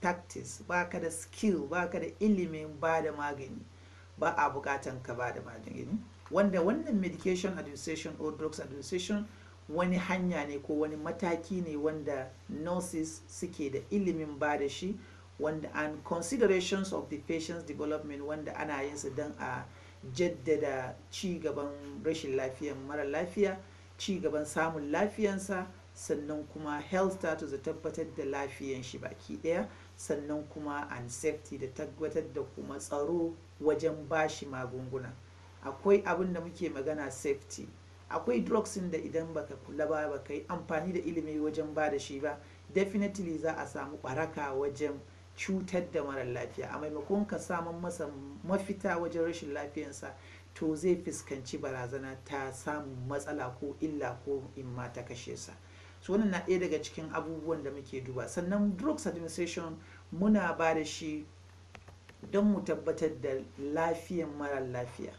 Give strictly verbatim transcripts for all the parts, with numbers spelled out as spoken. practice, ba ka da skill, ba ka da ilimin ba da magani, ba a bukatan ka ba da magani. Wanda wannan medication administration or drugs administration wani hanya ne ko wani mataki ne wanda nurses suke da ilimin ba da shi, wanda and considerations of the patient's development, wanda ana yin su don a jaddada ci gaban rashin lafiyar mara lafiya, ci gaban samun lafiyansa, sannan kuma health status da tabbatar da lafiyan shi baki daya, sannan kuma and safety da tabbatar da kuma tsaro wajen bashi magunguna. Akwai abin da muke magana safety, akwai drugs da idan baka kula ba, baka yi amfani da ilimi wajen ba da shi ba, definitely za a samu baraka wajen cutar da mara lafiya. A maimakon ka samun masa mafita wajen rashin lafiyansa, to zai fuskanci barazana ta samun matsala ko illa ko in ma ta kashe sa. So wannan na ɗaya daga cikin abubuwan da muke duba. Sannan drugs administration muna ba da shi don mu tabbatar da lafiyan mara lafiya.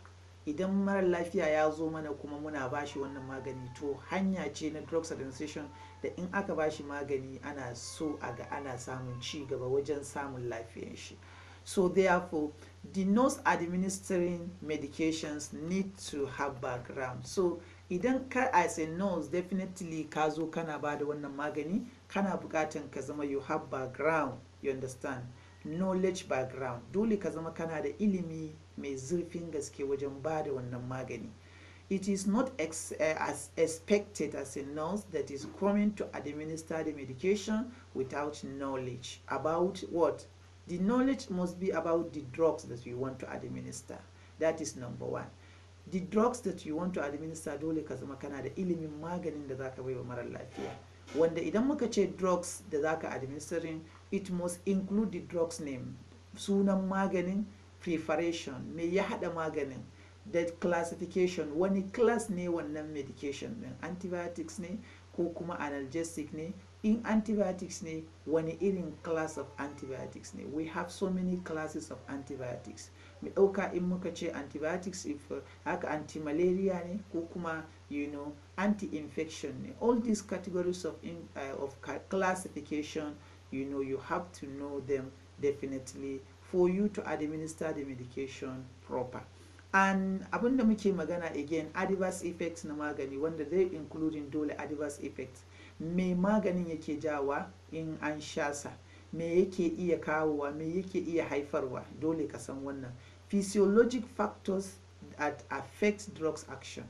Idan mara lafiya ya zo mana kuma muna bashi wannan magani, to hanya ce na drugs administration da in aka bashi magani ana so a ga ana samun ci gaba wajen samun lafiyar shi. So therefore the nurse administering medications need to have background. So idan ka as a nurse definitely ka zo kana ba da wannan magani, kana bukatan ka zama you have background, you understand, knowledge background. Dole ka zama kana da ilimi mai zurfin gaske wajen ba da wannan magani. It is not ex uh, as expected as a nurse that is coming to administer the medication without knowledge about what? The knowledge must be about the drugs that we want to administer. That is number one. The drugs that you want to administer, dole ka zama kana da ilimin maganin da zaka baiwa mara lafiya. Wanda idan muka ce drugs da zaka administering, it must include the drugs name, sunan maganin, preparation, me ya hada maganin, that classification, wani class ne wannan medication din, antibiotics ne ko kuma analgesic ne, in antibiotics ne wani irin class of antibiotics ne. We have so many classes of antibiotics. Me dauka in muka ce antibiotics if haka uh, anti malaria ne ko kuma you know anti infection ne. All these categories of in, uh, of classification, you know, you have to know them definitely for you to administer the medication proper. And abunda muke magana again, adverse effects na magani, wanda they including dole adverse effects. Me maganin yake jawa in an sha sa, me yake iya kawowa, me yake iya haifarwa, dole ka san wannan. Physiologic factors that affect drugs action.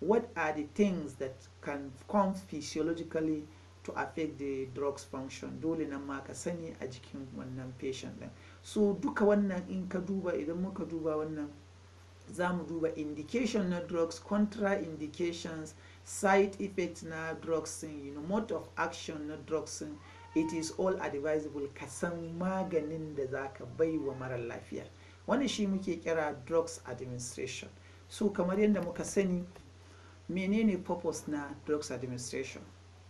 What are the things that can come physiologically to affect the drugs function? Dole nan ma ka sani a jikin wannan patient din. So duka wannan in ka duba, idan muka duba wannan, za mu duba indication na drugs, contraindications, side effects na drugs, you know, mode of action na drugs. It is all advisable ka san maganin da za ka bai wa mara lafiya. Wannan shi muke kira drugs administration. So kamar yadda muka sani, menene purpose na drugs administration?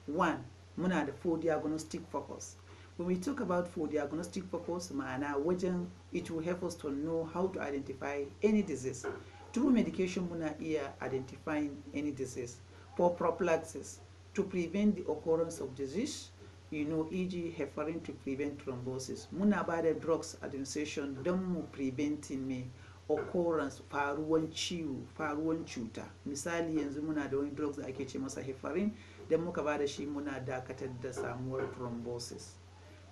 One, muna da for diagnostic purpose. When we talk about for diagnostic purpose, ma'ana wajen it will help us to know how to identify any disease. Through medication, muna iya identifying any disease. For prophylaxis, to prevent the occurrence of disease, you know, for example heparin to prevent thrombosis. Muna bada drugs administration don mu preventing me occurrence faruwan ciwo, faruwan cuta. Misali yanzu muna da wani drugs da ake ce masa heparin, dan muka bada shi muna dakatar da samuwar thrombosis.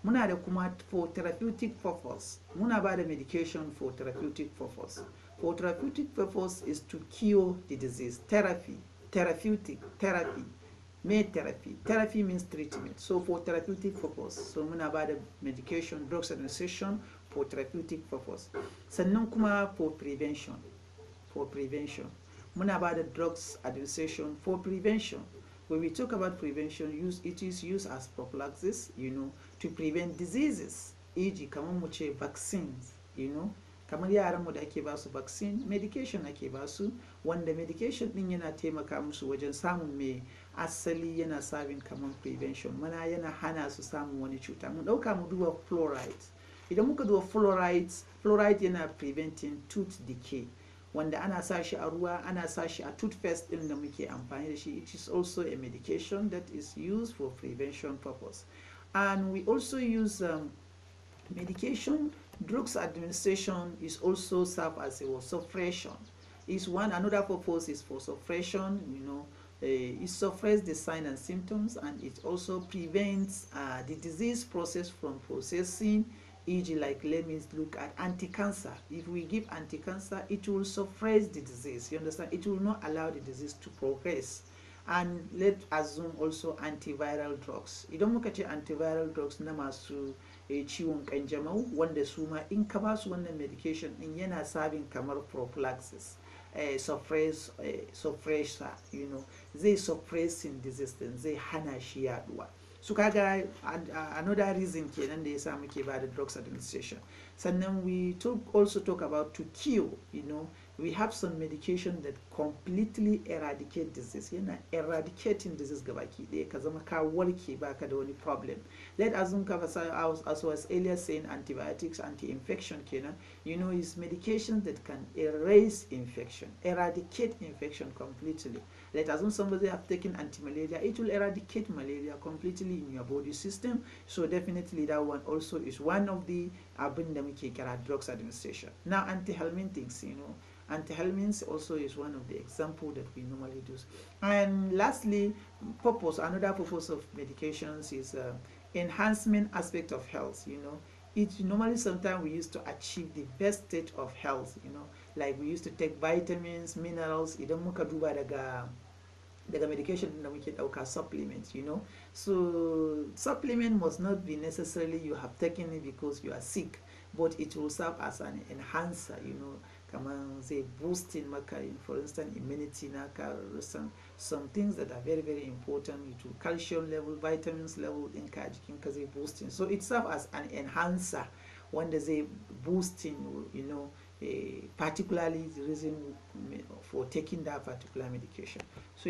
Muna da kuma for therapeutic purpose, muna ba da medication for therapeutic purpose. For therapeutic purpose is to cure the disease. Therapy, therapeutic, therapy, med therapy. Therapy means treatment. So for therapeutic purpose, so muna ba da medication, drugs administration for therapeutic purpose. Sannan kuma for prevention, for prevention, muna ba da drugs administration for prevention. When we talk about prevention, use it is used as prophylaxis, you know, to prevent diseases. for example kamar mu ce vaccines, you know, kamar yaran mu da ake ba su vaccine, medication ake ba su, wanda medication din yana taimaka musu wajen samun mai asali, yana sabin kamar prevention, mana yana hana su samun wani cuta. Mu dauka mu duba fluoride. Idan muka duba fluoride, fluoride yana preventing tooth decay. Wanda ana sa shi a ruwa, ana sa shi a toothpaste din da muke amfani da shi. It is also a medication that is used for prevention purpose. And we also use um, Medication, drugs administration is also served as a suppression. Is one another purpose is for suppression. You know, uh, it suppresses the signs and symptoms, and it also prevents uh, the disease process from processing. for example, like let me look at anti-cancer. If we give anti-cancer, it will suppress the disease. You understand? It will not allow the disease to progress. And let's assume also antiviral drugs. Idan muka ce antiviral drugs na masu ciwon kanjamau wanda su ma in ka ba su wannan medication din yana sabin kamar prophylaxis, eh suppress suppressor, you know, zai suppressing disease din, zai hana shi yaduwa. So kaga another reason kenan da yasa muke ba da drugs administration. Sannan we talk also talk about to cure, you know. We have some medication that completely eradicate disease. Yana eradicating disease gabaki daya ka zama ka warke baka da wani problem. Let us uncover, as was earlier saying, antibiotics, anti-infection kenan, you know, is medication that can erase infection, eradicate infection completely. Let us assume somebody have taken anti-malaria, it will eradicate malaria completely in your body system. So definitely that one also is one of the drugs administration. Now antihelminthics, you know. Antihelminths also is one of the example that we normally do. And lastly, purpose, another purpose of medications is uh, enhancement aspect of health, you know. It normally sometimes we used to achieve the best state of health, you know, like we used to take vitamins, minerals, idan muka duba daga daga medication na muke dauka supplements, you know. So supplement must not be necessarily you have taken it because you are sick, but it will serve as an enhancer, you know. Kaman zai boosting maka, for instance, immunity naka, some, some things that are very very important to calcium level, vitamins level in ka jikinka zai boosting. So it serves as an enhancer when they say boosting, you know, a particularly the reason for taking that particular medication. So